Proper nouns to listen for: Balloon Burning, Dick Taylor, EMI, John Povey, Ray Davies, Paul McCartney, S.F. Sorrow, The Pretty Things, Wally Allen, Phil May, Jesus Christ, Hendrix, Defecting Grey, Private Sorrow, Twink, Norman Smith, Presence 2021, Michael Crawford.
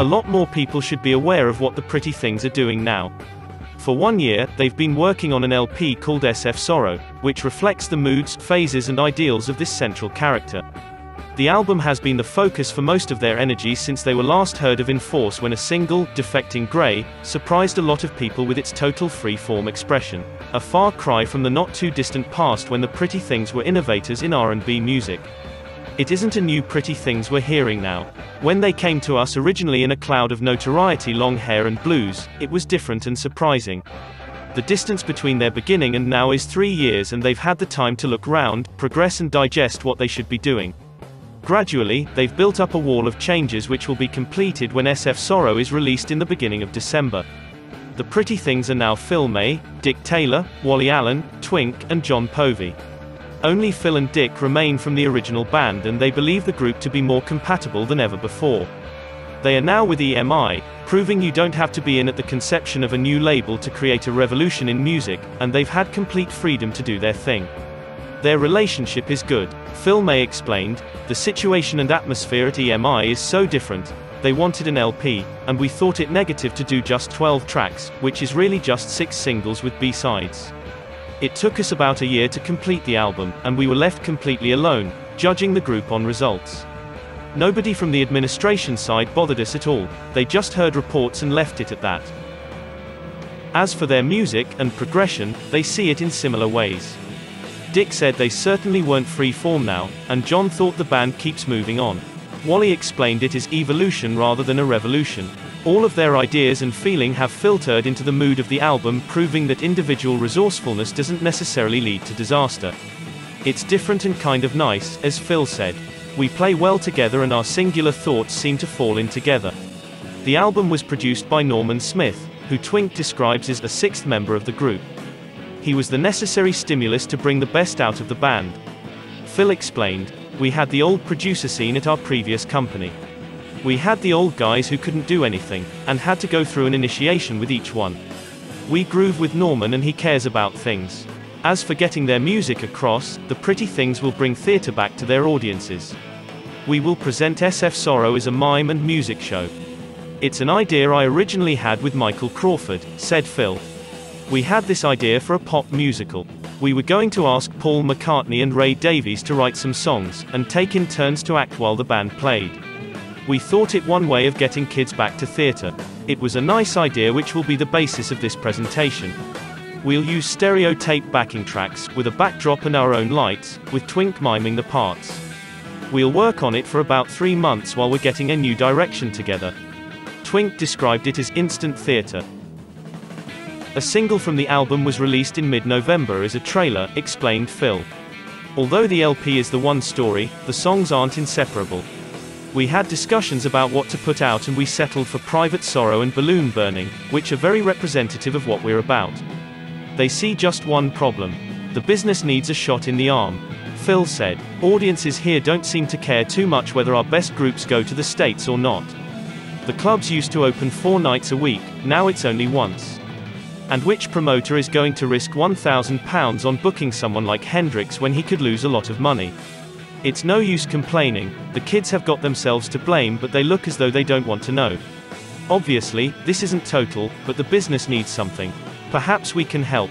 A lot more people should be aware of what The Pretty Things are doing now. For 1 year, they've been working on an LP called S.F. Sorrow, which reflects the moods, phases and ideals of this central character. The album has been the focus for most of their energy since they were last heard of in force when a single, Defecting Grey, surprised a lot of people with its total free-form expression. A far cry from the not-too-distant past when The Pretty Things were innovators in R&B music. It isn't a new Pretty Things we're hearing now. When they came to us originally in a cloud of notoriety, long hair and blues, it was different and surprising. The distance between their beginning and now is 3 years, and they've had the time to look round, progress and digest what they should be doing. Gradually, they've built up a wall of changes which will be completed when S.F. Sorrow is released in the beginning of December. The Pretty Things are now Phil May, Dick Taylor, Wally Allen, Twink, and John Povey. Only Phil and Dick remain from the original band, and they believe the group to be more compatible than ever before. They are now with EMI, proving you don't have to be in at the conception of a new label to create a revolution in music, and they've had complete freedom to do their thing. Their relationship is good. Phil May explained, "The situation and atmosphere at EMI is so different. They wanted an LP, and we thought it negative to do just 12 tracks, which is really just 6 singles with B-sides. It took us about a year to complete the album, and we were left completely alone, judging the group on results. Nobody from the administration side bothered us at all. They just heard reports and left it at that." As for their music and progression, they see it in similar ways. Dick said they certainly weren't free form now, and John thought the band keeps moving on. Wally explained it is evolution rather than a revolution. All of their ideas and feeling have filtered into the mood of the album, proving that individual resourcefulness doesn't necessarily lead to disaster. "It's different and kind of nice," as Phil said. "We play well together and our singular thoughts seem to fall in together." The album was produced by Norman Smith, who Twink describes as the 6th member of the group. He was the necessary stimulus to bring the best out of the band. Phil explained, "We had the old producer scene at our previous company. We had the old guys who couldn't do anything, and had to go through an initiation with each one. We groove with Norman and he cares about things." As for getting their music across, The Pretty Things will bring theatre back to their audiences. "We will present S.F. Sorrow as a mime and music show. It's an idea I originally had with Michael Crawford," said Phil. "We had this idea for a pop musical. We were going to ask Paul McCartney and Ray Davies to write some songs, and take in turns to act while the band played. We thought it one way of getting kids back to theatre. It was a nice idea which will be the basis of this presentation. We'll use stereo tape backing tracks, with a backdrop and our own lights, with Twink miming the parts. We'll work on it for about 3 months while we're getting a new direction together." Twink described it as instant theatre. A single from the album was released in mid-November as a trailer, explained Phil. "Although the LP is the one story, the songs aren't inseparable. We had discussions about what to put out and we settled for Private Sorrow and Balloon Burning, which are very representative of what we're about. They see just one problem. The business needs a shot in the arm." Phil said, "Audiences here don't seem to care too much whether our best groups go to the States or not. The clubs used to open 4 nights a week, now it's only once. And which promoter is going to risk £1,000 on booking someone like Hendrix when he could lose a lot of money? It's no use complaining. The kids have got themselves to blame, but they look as though they don't want to know. Obviously, this isn't total, but the business needs something. Perhaps we can help."